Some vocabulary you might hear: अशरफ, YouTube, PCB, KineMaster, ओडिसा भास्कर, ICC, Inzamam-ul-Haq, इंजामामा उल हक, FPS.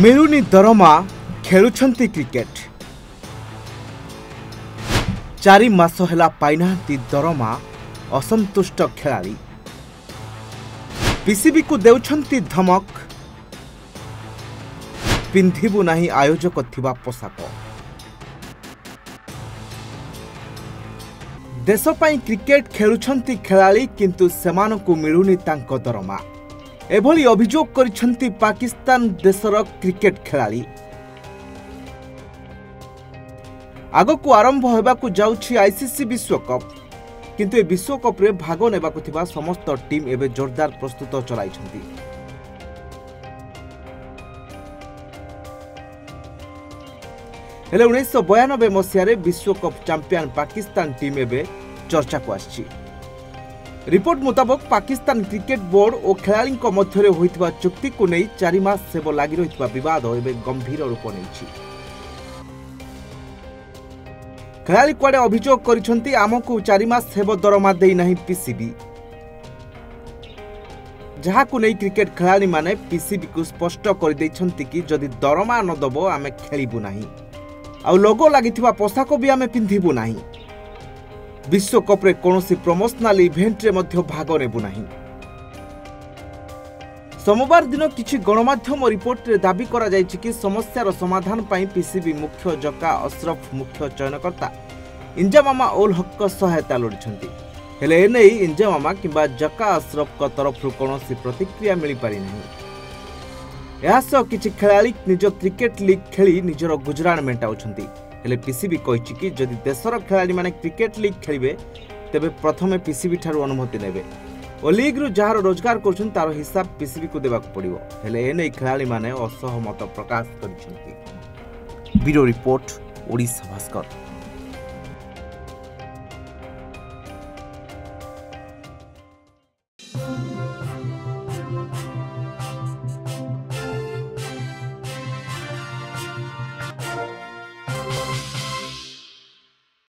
मिलुनी दरमा खेलुछंती क्रिकेट चारि मास हेला पाइनांती दरमा असंतुष्ट खेलाड़ी पीसीबी को देउछंती धमक पिंधिबु नाही आयोजक थिबा पोशाक देश पई क्रिकेट खेलुछंती खेलाड़ी किंतु सेमानकु मिलुनी तांको दरमा एभली अभियोग करिछंती पाकिस्तान देशर क्रिकेट खेलाड़ी आगकू आरंभ होबाकू जाउछि आईसीसी विश्वकप किंतु ए विश्वकप रे भाग नेबाकू थिबा समस्त टीम एबे जोरदार प्रस्तुत चलाइछंती हेले 1992 मसियारे विश्वकप चैंपियन पाकिस्तान टीम एबे चर्चा को आछि रिपोर्ट मुताबक पाकिस्तान क्रिकेट बोर्ड और खेलाड़ी मध्य होता चुक्ति को नहीं चारि मास सेब लगी रही बद गंभीर रूप नहीं खेलाड़ी कड़े अभियोग करमको चारि मास सेब दरमा देना पीसीबी जहाँ को नहीं क्रिकेट खेलाड़ी माने पीसीबी को स्पष्ट करदे कि जदि दरमा नदब आम खेलबू ना आउ लोगो लगी पोशाक भी आम पिंधबू ना विश्वकप रे कोनोसी प्रमोशनाल इवेंट रे मध्य भाग नेबु नाही। सोमवार दिन किछि गणमाध्यम रिपोर्ट रे दाबी करा जायछि कि समस्यार समाधान पाई पीसीबी मुख्य जका अशरफ मुख्य चयनकर्ता इंजामामा उल हक सहायता लोडिछन्ती हेले एने इंजामामा किबा जका अशरफ का तरफरु कोनोसी प्रतिक्रिया मिलि पारि नाही। एहासो किछि खेलाड़ी निज क्रिकेट लीग खेली निजर गुजराण मेंटाउछन्ती हेले पीसीबी कहिछि कि जदि देशर खेलाड़ी माने क्रिकेट लीग खेलिबे तेबे प्रथमे पीसीबी ठारु अनुमति नेबे ओ लीग रु जार रोजगार करछन तार हिसाब पीसीबी को देबाक पड़िबो हेले एनै खेलाड़ी माने असहमत प्रकाश करिसथि। Bureau report ओडिसा भास्कर।